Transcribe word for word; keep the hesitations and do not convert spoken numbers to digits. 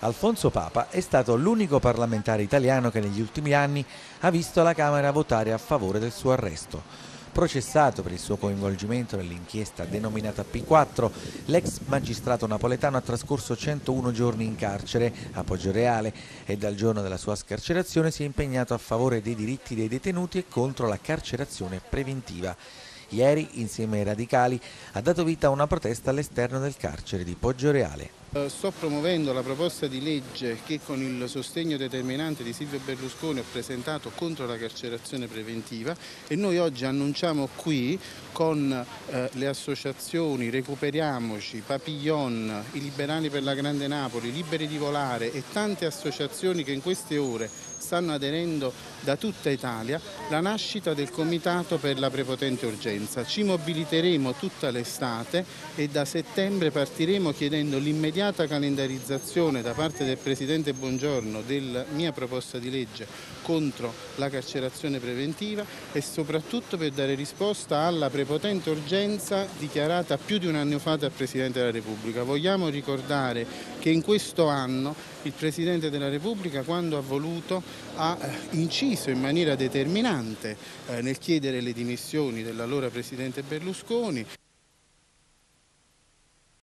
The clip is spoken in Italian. Alfonso Papa è stato l'unico parlamentare italiano che negli ultimi anni ha visto la Camera votare a favore del suo arresto. Processato per il suo coinvolgimento nell'inchiesta denominata P quattro, l'ex magistrato napoletano ha trascorso centouno giorni in carcere a Poggioreale e dal giorno della sua scarcerazione si è impegnato a favore dei diritti dei detenuti e contro la carcerazione preventiva. Ieri, insieme ai radicali, ha dato vita a una protesta all'esterno del carcere di Poggioreale. Sto promuovendo la proposta di legge che con il sostegno determinante di Silvio Berlusconi ho presentato contro la carcerazione preventiva e noi oggi annunciamo qui con eh, le associazioni Recuperiamoci, Papillon, i Liberali per la Grande Napoli, Liberi di Volare e tante associazioni che in queste ore stanno aderendo da tutta Italia la nascita del Comitato per la prepotente urgenza. Ci mobiliteremo tutta l'estate e da settembre partiremo chiedendo l'immediata calendarizzazione da parte del Presidente Bongiorno della mia proposta di legge contro la carcerazione preventiva e soprattutto per dare risposta alla prepotente urgenza dichiarata più di un anno fa dal Presidente della Repubblica. Vogliamo ricordare che in questo anno il Presidente della Repubblica, quando ha voluto, ha inciso in maniera determinante nel chiedere le dimissioni dell'allora Presidente Berlusconi.